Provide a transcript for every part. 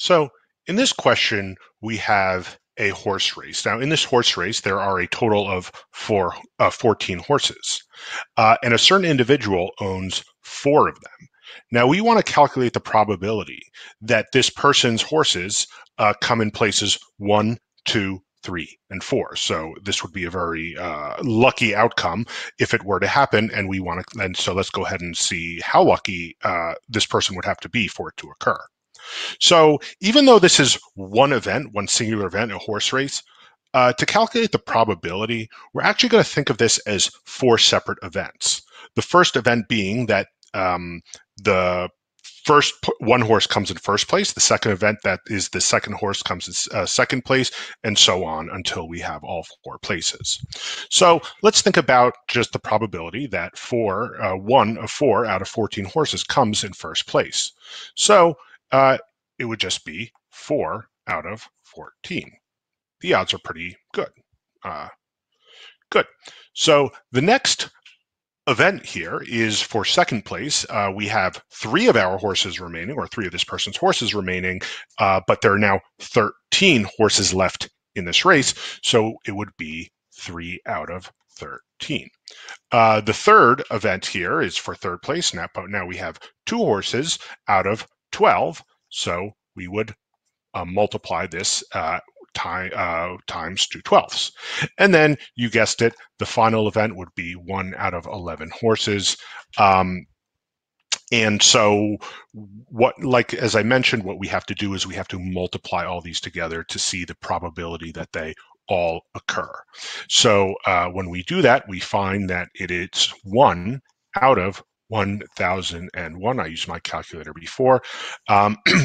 So in this question, we have a horse race. Now, in this horse race, there are a total of 14 horses, and a certain individual owns 4 of them. Now, we want to calculate the probability that this person's horses come in places 1, 2, 3, and 4. So this would be a very lucky outcome if it were to happen, and we want to. And so let's go ahead and see how lucky this person would have to be for it to occur. So even though this is one event, one singular event, a horse race, to calculate the probability, we're actually going to think of this as 4 separate events. The first event being that the first one horse comes in first place, the second event that is the second horse comes in second place, and so on until we have all 4 places. So let's think about just the probability that 1 of 4 out of 14 horses comes in first place. So it would just be 4 out of 14. The odds are pretty good. Good. So the next event here is for second place. We have 3 of our horses remaining, or 3 of this person's horses remaining, but there are now 13 horses left in this race. So it would be 3 out of 13. The third event here is for third place. Now we have 2 horses out of 12, so we would multiply this times 2/12. And then, you guessed it, the final event would be 1 out of 11 horses. And so as I mentioned, what we have to do is we have to multiply all these together to see the probability that they all occur. So when we do that, we find that it's 1 out of 1001. I used my calculator before.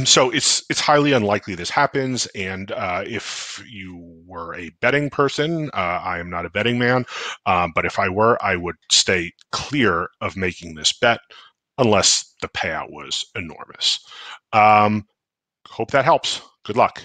So it's highly unlikely this happens. And if you were a betting person, I am not a betting man, but if I were, I would stay clear of making this bet unless the payout was enormous. Hope that helps. Good luck.